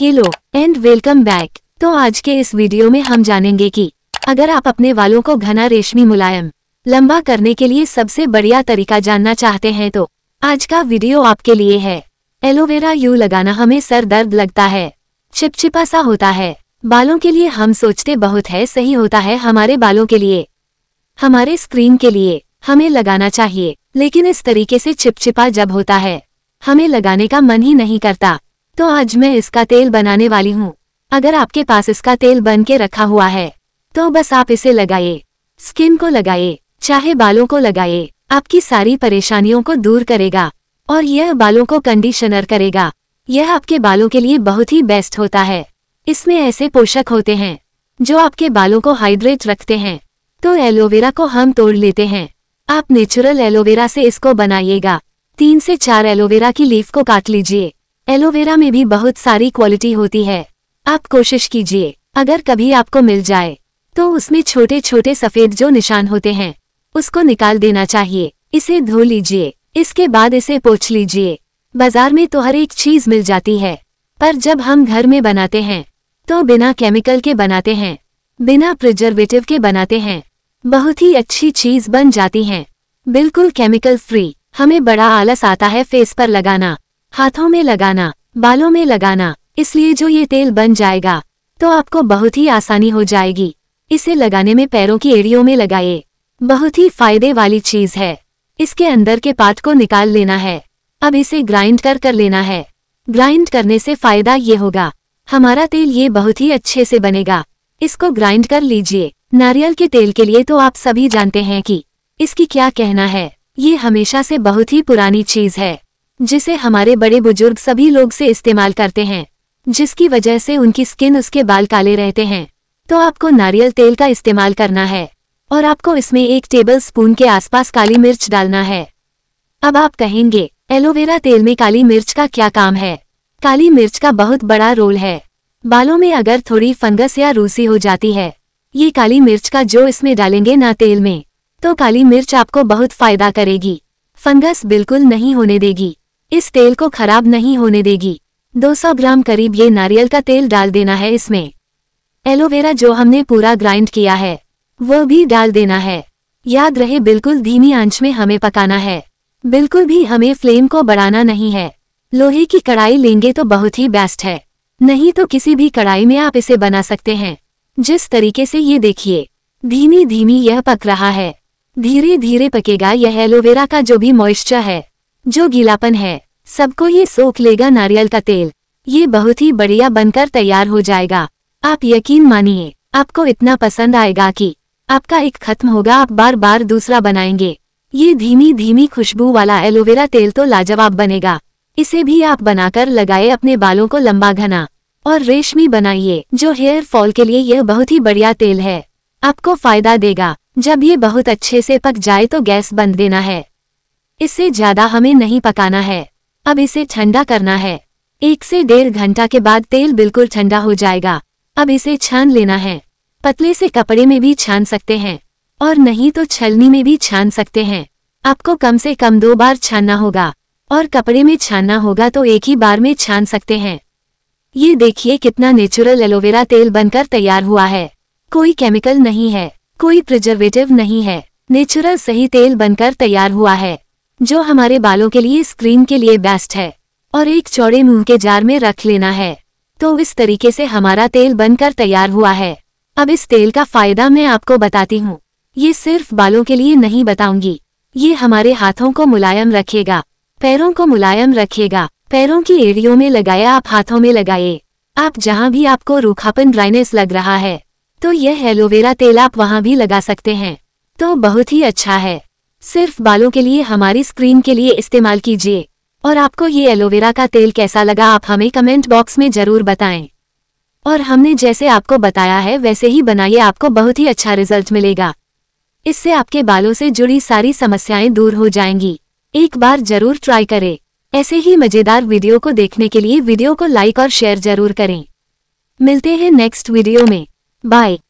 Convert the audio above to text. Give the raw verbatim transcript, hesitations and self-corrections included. Hello and welcome back. तो आज के इस वीडियो में हम जानेंगे कि अगर आप अपने बालों को घना रेशमी मुलायम लंबा करने के लिए सबसे बढ़िया तरीका जानना चाहते हैं तो आज का वीडियो आपके लिए है। एलोवेरा यू लगाना हमें सर दर्द लगता है, चिपचिपा सा होता है बालों के लिए। हम सोचते बहुत है, सही होता है हमारे बालों के लिए, हमारे स्क्रीन के लिए हमें लगाना चाहिए, लेकिन इस तरीके से चिपचिपा जब होता है हमें लगाने का मन ही नहीं करता। तो आज मैं इसका तेल बनाने वाली हूँ। अगर आपके पास इसका तेल बन के रखा हुआ है तो बस आप इसे लगाइए, स्किन को लगाइए चाहे बालों को लगाइए, आपकी सारी परेशानियों को दूर करेगा और यह बालों को कंडीशनर करेगा। यह आपके बालों के लिए बहुत ही बेस्ट होता है। इसमें ऐसे पोषक होते हैं जो आपके बालों को हाइड्रेट रखते हैं। तो एलोवेरा को हम तोड़ लेते हैं। आप नेचुरल एलोवेरा से इसको बनाइएगा। तीन से चार एलोवेरा की लीफ को काट लीजिए। एलोवेरा में भी बहुत सारी क्वालिटी होती है, आप कोशिश कीजिए अगर कभी आपको मिल जाए तो उसमें छोटे छोटे सफ़ेद जो निशान होते हैं उसको निकाल देना चाहिए। इसे धो लीजिए, इसके बाद इसे पोंछ लीजिए। बाजार में तो हर एक चीज़ मिल जाती है, पर जब हम घर में बनाते हैं तो बिना केमिकल के बनाते हैं, बिना प्रिजर्वेटिव के बनाते हैं, बहुत ही अच्छी चीज़ बन जाती हैं, बिल्कुल केमिकल फ्री। हमें बड़ा आलस आता है फेस पर लगाना, हाथों में लगाना, बालों में लगाना, इसलिए जो ये तेल बन जाएगा तो आपको बहुत ही आसानी हो जाएगी। इसे लगाने में पैरों की एड़ियों में लगाइए, बहुत ही फायदे वाली चीज़ है। इसके अंदर के पार्ट को निकाल लेना है। अब इसे ग्राइंड कर कर लेना है। ग्राइंड करने से फ़ायदा ये होगा हमारा तेल ये बहुत ही अच्छे से बनेगा। इसको ग्राइंड कर लीजिए। नारियल के तेल के लिए तो आप सभी जानते हैं कि इसकी क्या कहना है। ये हमेशा से बहुत ही पुरानी चीज़ है जिसे हमारे बड़े बुजुर्ग सभी लोग से इस्तेमाल करते हैं, जिसकी वजह से उनकी स्किन उसके बाल काले रहते हैं। तो आपको नारियल तेल का इस्तेमाल करना है और आपको इसमें एक टेबल स्पून के आसपास काली मिर्च डालना है। अब आप कहेंगे एलोवेरा तेल में काली मिर्च का क्या काम है। काली मिर्च का बहुत बड़ा रोल है। बालों में अगर थोड़ी फंगस या रूसी हो जाती है, ये काली मिर्च का जो इसमें डालेंगे ना तेल में, तो काली मिर्च आपको बहुत फ़ायदा करेगी। फंगस बिल्कुल नहीं होने देगी, इस तेल को खराब नहीं होने देगी। दो सौ ग्राम करीब ये नारियल का तेल डाल देना है। इसमें एलोवेरा जो हमने पूरा ग्राइंड किया है वह भी डाल देना है। याद रहे बिल्कुल धीमी आंच में हमें पकाना है, बिल्कुल भी हमें फ्लेम को बढ़ाना नहीं है। लोहे की कढ़ाई लेंगे तो बहुत ही बेस्ट है, नहीं तो किसी भी कढ़ाई में आप इसे बना सकते हैं। जिस तरीके से ये देखिए धीमी धीमी यह पक रहा है, धीरे धीरे पकेगा। यह एलोवेरा का जो भी मॉइस्चर है, जो गीलापन है, सबको ये सोख लेगा नारियल का तेल। ये बहुत ही बढ़िया बनकर तैयार हो जाएगा। आप यकीन मानिए आपको इतना पसंद आएगा कि आपका एक खत्म होगा, आप बार बार दूसरा बनाएंगे। ये धीमी धीमी खुशबू वाला एलोवेरा तेल तो लाजवाब बनेगा। इसे भी आप बनाकर लगाए, अपने बालों को लंबा घना और रेशमी बनाइए। जो हेयर फॉल के लिए यह बहुत ही बढ़िया तेल है, आपको फ़ायदा देगा। जब ये बहुत अच्छे से पक जाए तो गैस बंद देना है। इससे ज़्यादा हमें नहीं पकाना है। अब इसे ठंडा करना है। एक से डेढ़ घंटा के बाद तेल बिल्कुल ठंडा हो जाएगा। अब इसे छान लेना है। पतले से कपड़े में भी छान सकते हैं और नहीं तो छलनी में भी छान सकते हैं। आपको कम से कम दो बार छानना होगा और कपड़े में छानना होगा तो एक ही बार में छान सकते हैं। ये देखिए कितना नेचुरल एलोवेरा तेल बनकर तैयार हुआ है। कोई केमिकल नहीं है, कोई प्रिजर्वेटिव नहीं है, नेचुरल सही तेल बनकर तैयार हुआ है जो हमारे बालों के लिए, स्क्रीन के लिए बेस्ट है। और एक चौड़े मुंह के जार में रख लेना है। तो इस तरीके से हमारा तेल बनकर तैयार हुआ है। अब इस तेल का फ़ायदा मैं आपको बताती हूँ। ये सिर्फ बालों के लिए नहीं बताऊंगी, ये हमारे हाथों को मुलायम रखेगा, पैरों को मुलायम रखेगा। पैरों की एड़ियों में लगाए, आप हाथों में लगाए, आप जहाँ भी आपको रूखापन, ड्राइनेस लग रहा है तो यह एलोवेरा तेल आप वहाँ भी लगा सकते हैं। तो बहुत ही अच्छा है। सिर्फ बालों के लिए, हमारी स्क्रीन के लिए इस्तेमाल कीजिए। और आपको ये एलोवेरा का तेल कैसा लगा आप हमें कमेंट बॉक्स में ज़रूर बताएं। और हमने जैसे आपको बताया है वैसे ही बनाइए, आपको बहुत ही अच्छा रिजल्ट मिलेगा। इससे आपके बालों से जुड़ी सारी समस्याएं दूर हो जाएंगी। एक बार ज़रूर ट्राई करें। ऐसे ही मज़ेदार वीडियो को देखने के लिए वीडियो को लाइक और शेयर ज़रूर करें। मिलते हैं नेक्स्ट वीडियो में। बाय।